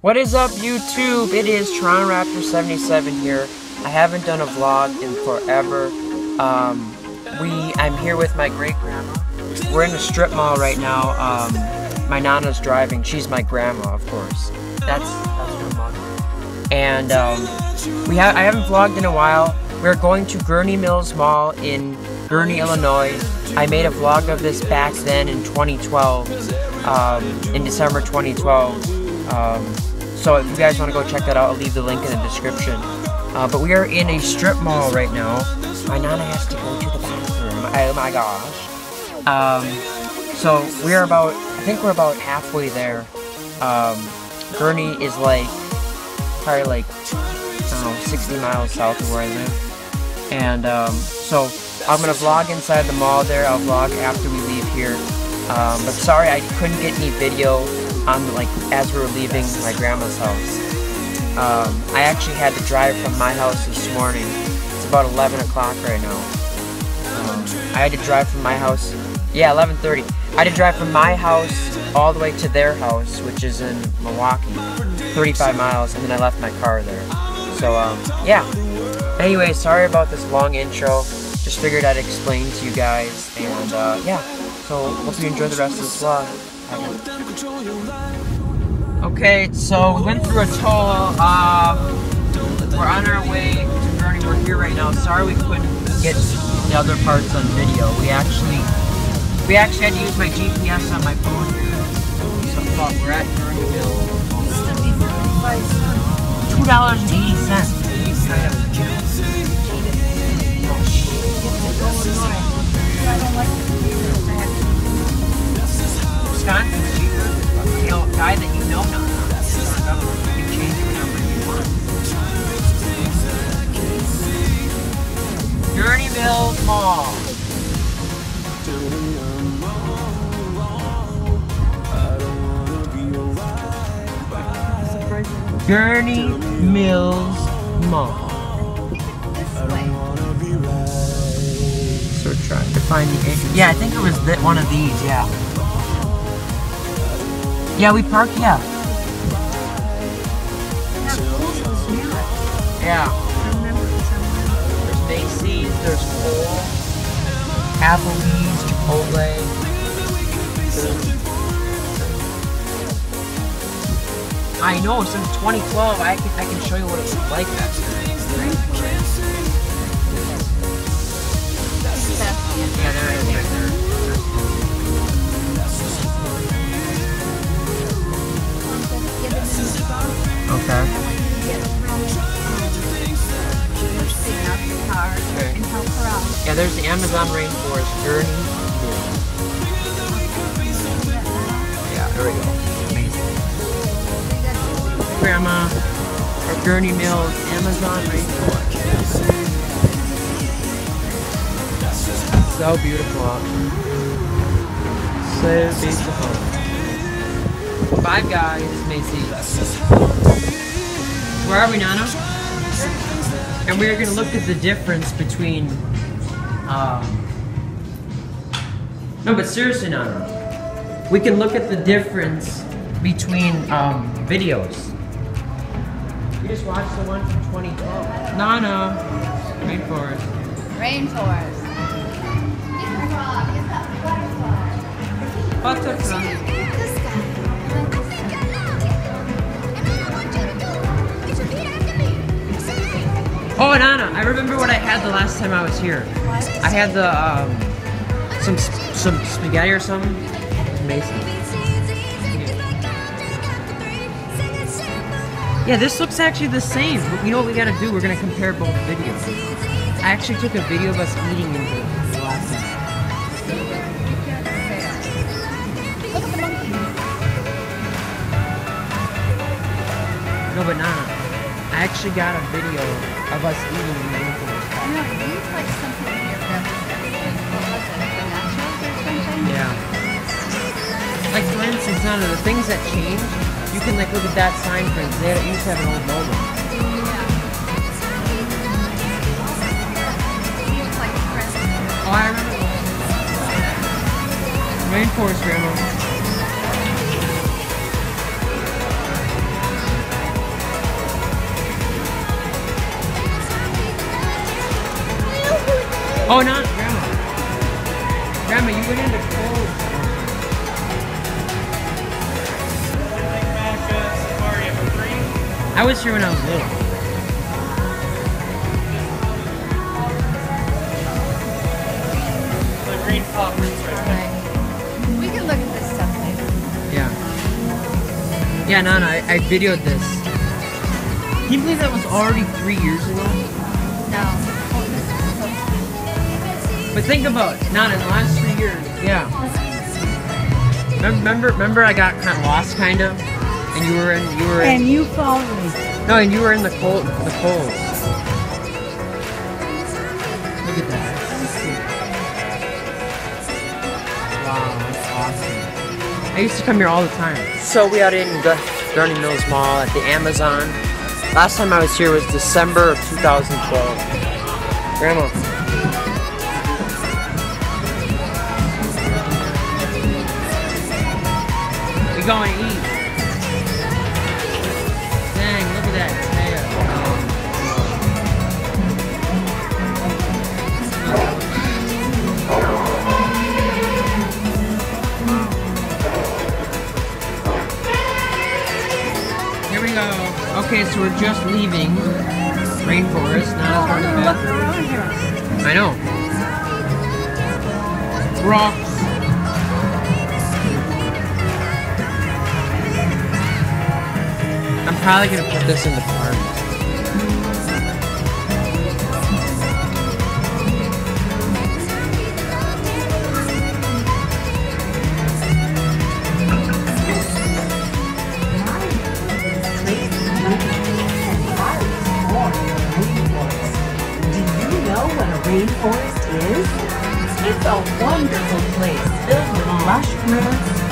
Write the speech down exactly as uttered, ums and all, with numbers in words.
What is up, YouTube? It is Toronto Raptors seventy-seven here. I haven't done a vlog in forever. Um, we, I'm here with my great-grandma. We're in a strip mall right now. Um, my Nana's driving. She's my grandma, of course. That's, that's her mom. And um, we ha I haven't vlogged in a while. We're going to Gurnee Mills Mall in Gurnee, Illinois. I made a vlog of this back then in twenty twelve, um, in December twenty twelve. Um, So if you guys want to go check that out, I'll leave the link in the description. Uh, but we are in a strip mall right now. My Nana has to go to the bathroom. Oh my gosh. Um, so we're about, I think we're about halfway there. Um, Gurnee is like, probably like, I don't know, sixty miles south of where I live. And um, so I'm going to vlog inside the mall there. I'll vlog after we leave here. Um, but sorry, I couldn't get any video on, like, as we were leaving my grandma's house. Um, I actually had to drive from my house this morning. It's about eleven o'clock right now. Um, I had to drive from my house, yeah, eleven thirty. I had to drive from my house all the way to their house, which is in Milwaukee, thirty-five miles, and then I left my car there. So, um, yeah. Anyway, sorry about this long intro. Just figured I'd explain to you guys, and, uh, yeah. So, hope you enjoy the rest of this vlog. Okay, so we went through a toll. Um, we're on our way to Gurnee. We're here right now. Sorry we couldn't get the other parts on video. We actually, we actually had to use my G P S on my phone here. So fuck, we're at Gurnee Mills. Two dollars and eighty cents. Wisconsin's cheaper. You know, a guy that you know now, you change your number you want. Gurnee Mills Mall. Gurnee Mills Mall. So trying to find the entrance. Yeah, I think it was one of these, yeah. Yeah, we parked, yeah. Yeah, Kohl's was near it. Yeah. I remember there's Macy's, there's Kohl's, Avalese, Chipotle. I know, since twenty twelve, I can, I can show you what it's like actually. Yeah, there it is, right there. Okay. Yeah, there's the Amazon Rainforest Gurnee. Yeah, there we go. Amazing. Grandma, or Gurnee Mills, Amazon Rainforest. So beautiful out here. So beautiful. Five Guys, Macy's. Where are we, Nana? And we're gonna look at the difference between, um, no, but seriously, Nana, we can look at the difference between um, videos. We just watched the one from twenty twelve. Nana, Rainforest. Rainforest. Butterfly. Oh, and Anna, I remember what I had the last time I was here. I had the, um, some, some spaghetti or something. Amazing. Yeah, this looks actually the same. But you know what we gotta do? We're gonna compare both videos. I actually took a video of us eating in here the last time. Look at the monkey. No, but Nana, I actually got a video of us eating in the Rainforest Cafe. Yeah, you like something in your family. Yeah. Like for instance, none of the things that change, you can like look at that sign print. They used to have an old logo. Yeah. Oh, I remember. Rainforest Grandma. Oh, not Grandma. Grandma, you went into Kohl's. I was here when I was little. Green pop right there. We can look at this stuff later. Yeah. Yeah, no, no, I, I videoed this. Can you believe that was already three years ago? No. But think about it, not in the last three years. Yeah. Remember, remember, I got kind of lost, kind of, and you were in, you were in. And you followed me. No, and you were in the cold, the cold. Look at that. I used to come here all the time. So we are in the Gurnee Mills Mall at the Amazon. Last time I was here was December of two thousand twelve. Grandma. We going to eat. Dang, look at that. Okay, so we're just leaving Rainforest. Now it's hard to look around here. I know. Rocks. I'm probably gonna put this in the park. Rainforest is? It's a wonderful place filled with lush plants,